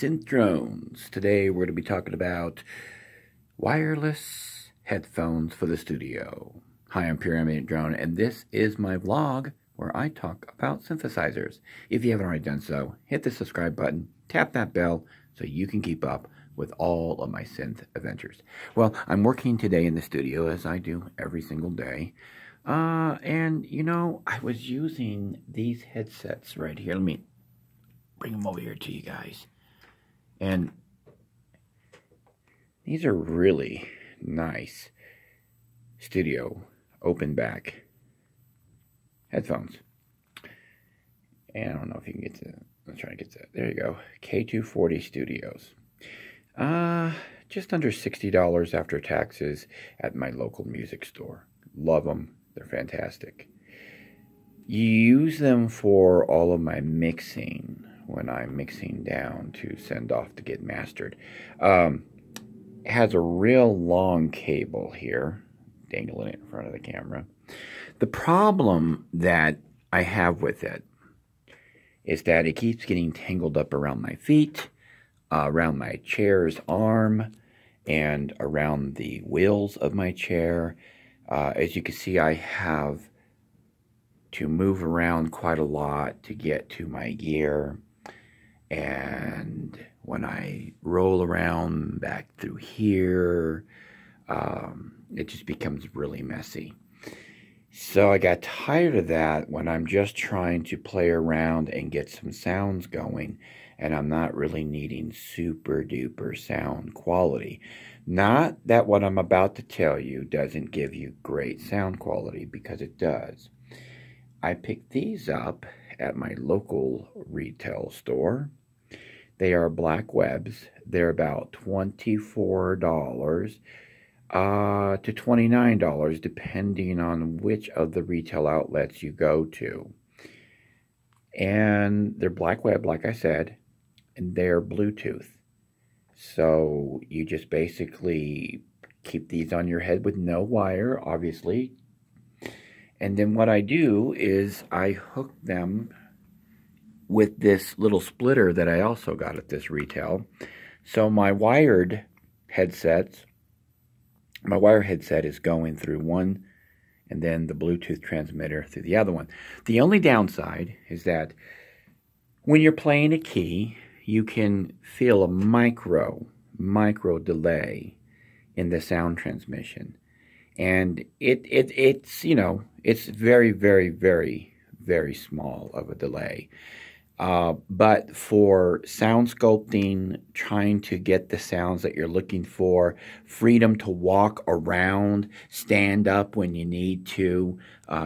Synth Drones. Today we're going to be talking about wireless headphones for the studio. Hi, I'm PureAmbientDrone, and this is my vlog where I talk about synthesizers. If you haven't already done so, hit the subscribe button, tap that bell, so you can keep up with all of my synth adventures. Well, I'm working today in the studio, as I do every single day. And, you know, I was using these headsets right here. Let me bring them over here to you guys. And these are really nice studio open back headphones. And I don't know if you can get to, I'm trying to get to, there you go, K240 Studios. Just under $60 after taxes at my local music store. Love them. They're fantastic. You use them for all of my mixing when I'm mixing down to send off to get mastered. It has a real long cable here, dangling it in front of the camera. The problem that I have with it is that it keeps getting tangled up around my feet, around my chair's arm, and around the wheels of my chair. As you can see, I have to move around quite a lot to get to my gear. And when I roll around back through here, it just becomes really messy. So I got tired of that when I'm just trying to play around and get some sounds going, and I'm not really needing super duper sound quality. Not that what I'm about to tell you doesn't give you great sound quality, because it does. I picked these up at my local retail store. They are Black Webs. They're about $24 to $29, depending on which of the retail outlets you go to. And they're Black Web, like I said. And they're Bluetooth. So you just basically keep these on your head with no wire, obviously. And then what I do is I hook them with this little splitter that I also got at this retail. So my wired headsets, my wire headset is going through one, and then the Bluetooth transmitter through the other one. The only downside is that when you're playing a key, you can feel a micro delay in the sound transmission. And it's, you know, it's very, very, very, very small of a delay. But for sound sculpting, trying to get the sounds that you're looking for, freedom to walk around, stand up when you need to,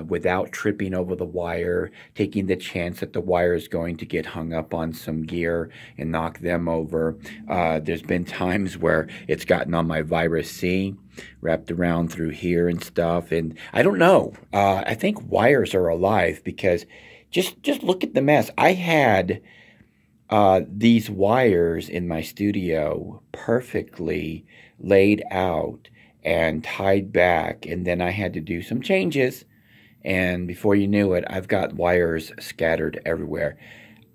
without tripping over the wire, taking the chance that the wire is going to get hung up on some gear and knock them over. There's been times where it's gotten on my Virus C, wrapped around through here and stuff. And I don't know. I think wires are alive, because Just look at the mess. I had these wires in my studio perfectly laid out and tied back, and then I had to do some changes. And before you knew it, I've got wires scattered everywhere.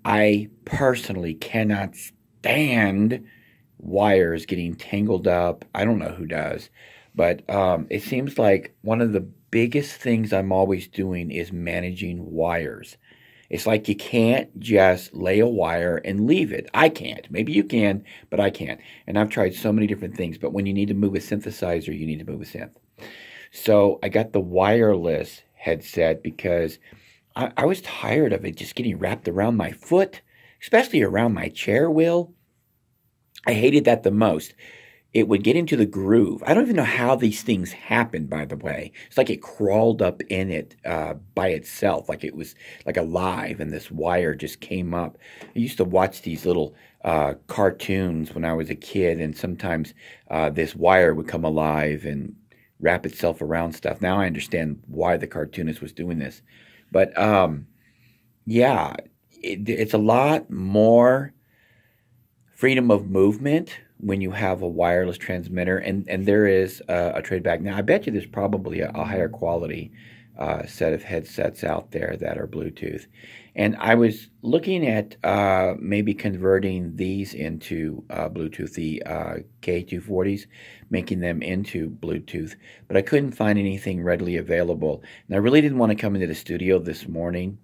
I personally cannot stand wires getting tangled up. I don't know who does, but it seems like one of the biggest things I'm always doing is managing wires. It's like you can't just lay a wire and leave it. I can't. Maybe you can, but I can't. And I've tried so many different things, but when you need to move a synthesizer, you need to move a synth. So I got the wireless headset because I was tired of it just getting wrapped around my foot, especially around my chair wheel. I hated that the most. It would get into the groove. I don't even know how these things happen, by the way. It's like it crawled up in it by itself, like it was like alive, and this wire just came up. I used to watch these little cartoons when I was a kid, and sometimes this wire would come alive and wrap itself around stuff. Now I understand why the cartoonist was doing this. But, yeah, it's a lot more freedom of movement when you have a wireless transmitter, and there is a trade back. Now, I bet you there's probably a higher quality set of headsets out there that are Bluetooth. And I was looking at maybe converting these into Bluetooth, the K240s, making them into Bluetooth, but I couldn't find anything readily available. And I really didn't want to come into the studio this morning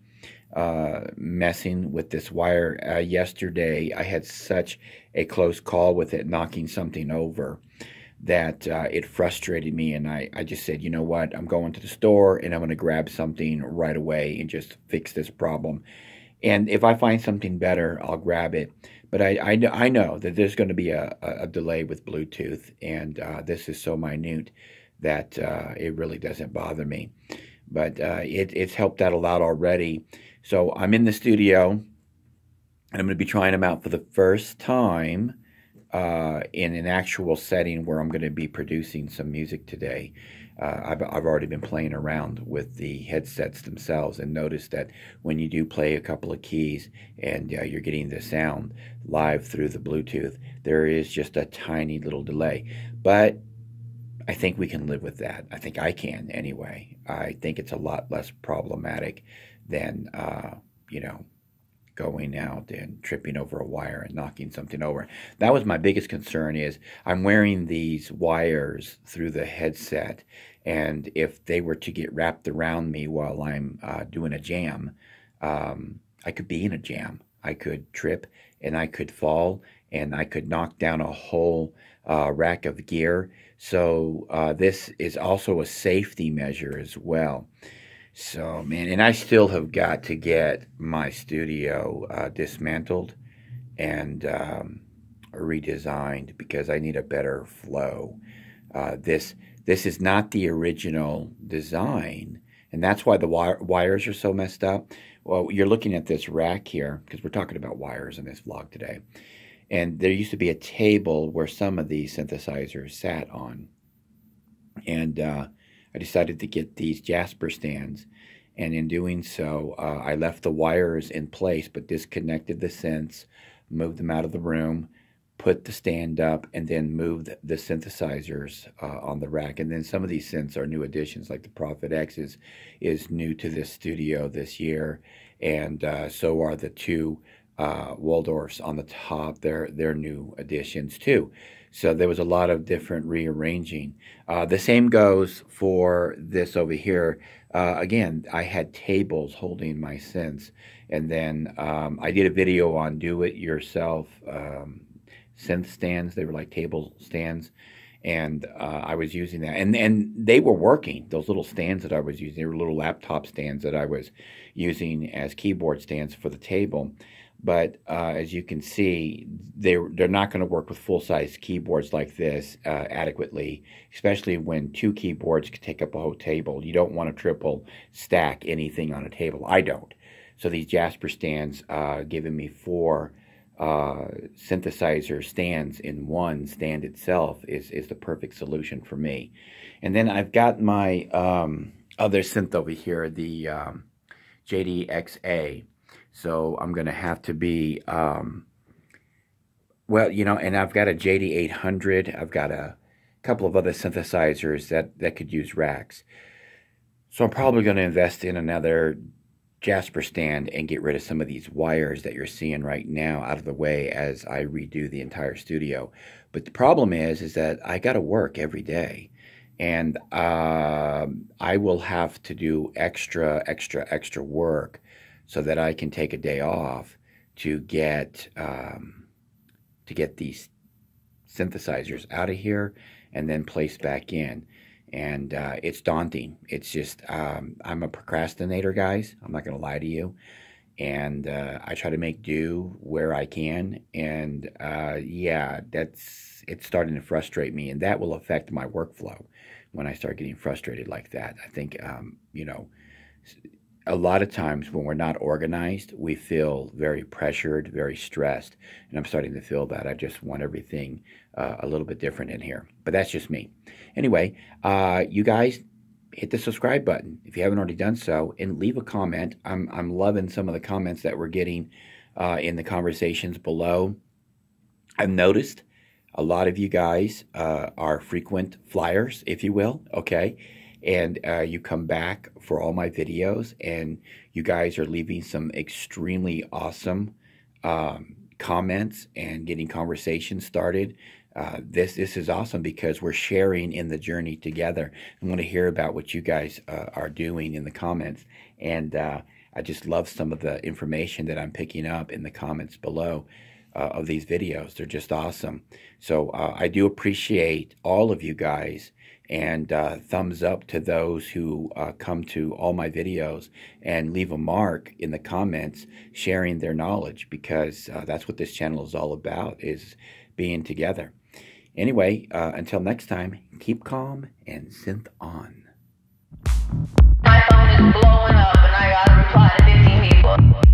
messing with this wire. Yesterday, I had such a close call with it knocking something over that it frustrated me, and I just said, you know what, I'm going to the store and I'm going to grab something right away and just fix this problem. And if I find something better, I'll grab it. But I know that there's going to be a delay with Bluetooth, and this is so minute that it really doesn't bother me. But it's helped out a lot already. So I'm in the studio, and I'm going to be trying them out for the first time in an actual setting where I'm going to be producing some music today. I've already been playing around with the headsets themselves and noticed that when you do play a couple of keys and you're getting the sound live through the Bluetooth, there is just a tiny little delay. But I think we can live with that. I think I can anyway. I think it's a lot less problematic than, you know, going out and tripping over a wire and knocking something over. That was my biggest concern, is I'm wearing these wires through the headset, and if they were to get wrapped around me while I'm doing a jam, I could be in a jam. I could trip and I could fall and I could knock down a whole rack of gear. So this is also a safety measure as well. So, man, and I still have got to get my studio dismantled and redesigned, because I need a better flow. This is not the original design, and that's why the wires are so messed up. Well, you're looking at this rack here, because we're talking about wires in this vlog today. And there used to be a table where some of these synthesizers sat on. And I decided to get these Jasper stands, and in doing so, I left the wires in place but disconnected the synths, moved them out of the room, put the stand up, and then moved the synthesizers on the rack. And then some of these synths are new additions, like the Prophet X is new to this studio this year, and so are the two Waldorfs on the top. They're new additions too. So there was a lot of different rearranging. The same goes for this over here. Again, I had tables holding my synths, and then I did a video on do-it-yourself synth stands. They were like table stands, and I was using that, and they were working. Those little stands that I was using, they were little laptop stands that I was using as keyboard stands for the table. But as you can see, they're not going to work with full-size keyboards like this adequately, especially when two keyboards can take up a whole table. You don't want to triple stack anything on a table. I don't. So these Jasper stands giving me four synthesizer stands in one stand itself is the perfect solution for me. And then I've got my other synth over here, the JDXA. So I'm going to have to be, well, you know, and I've got a JD800. I've got a couple of other synthesizers that could use racks. So I'm probably going to invest in another Jasper stand and get rid of some of these wires that you're seeing right now out of the way as I redo the entire studio. But the problem is that I got to work every day. And I will have to do extra work, so that I can take a day off to get these synthesizers out of here and then placed back in. And it's daunting. It's just, I'm a procrastinator, guys. I'm not going to lie to you. And I try to make do where I can. And yeah, it's starting to frustrate me. And that will affect my workflow when I start getting frustrated like that. I think, you know, a lot of times when we're not organized, we feel very pressured, very stressed, and I'm starting to feel that. I just want everything a little bit different in here, but that's just me. Anyway, you guys, hit the subscribe button if you haven't already done so, and leave a comment. I'm loving some of the comments that we're getting in the conversations below. I've noticed a lot of you guys are frequent flyers, if you will, okay? and you come back for all my videos, and you guys are leaving some extremely awesome comments and getting conversations started. This is awesome because we're sharing in the journey together. I want to hear about what you guys are doing in the comments, and I just love some of the information that I'm picking up in the comments below of these videos. They're just awesome. So I do appreciate all of you guys, and thumbs up to those who come to all my videos and leave a mark in the comments sharing their knowledge, because that's what this channel is all about, is being together. Anyway, until next time, keep calm and synth on. My phone is blowing up and I got a reply to 15 people.